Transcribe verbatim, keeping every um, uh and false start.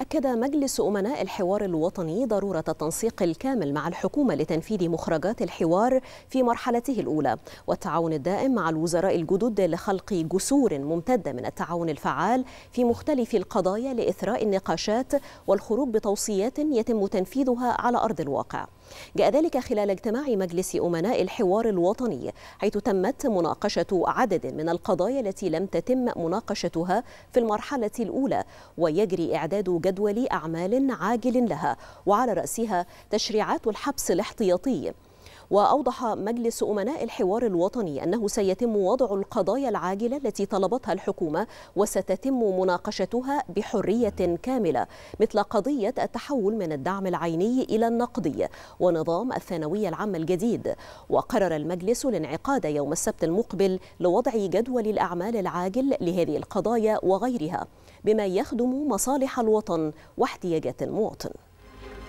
أكد مجلس أمناء الحوار الوطني ضرورة التنسيق الكامل مع الحكومة لتنفيذ مخرجات الحوار في مرحلته الأولى، والتعاون الدائم مع الوزراء الجدد لخلق جسور ممتدة من التعاون الفعال في مختلف القضايا لإثراء النقاشات والخروج بتوصيات يتم تنفيذها على أرض الواقع. جاء ذلك خلال اجتماع مجلس أمناء الحوار الوطني، حيث تمت مناقشة عدد من القضايا التي لم تتم مناقشتها في المرحلة الأولى، ويجري إعداد جدول أعمال عاجل لها، وعلى رأسها تشريعات الحبس الاحتياطي. وأوضح مجلس أمناء الحوار الوطني أنه سيتم وضع القضايا العاجلة التي طلبتها الحكومة وستتم مناقشتها بحرية كاملة، مثل قضية التحول من الدعم العيني إلى النقدي ونظام الثانوية العامة الجديد. وقرر المجلس الانعقاد يوم السبت المقبل لوضع جدول الأعمال العاجل لهذه القضايا وغيرها بما يخدم مصالح الوطن واحتياجات المواطن.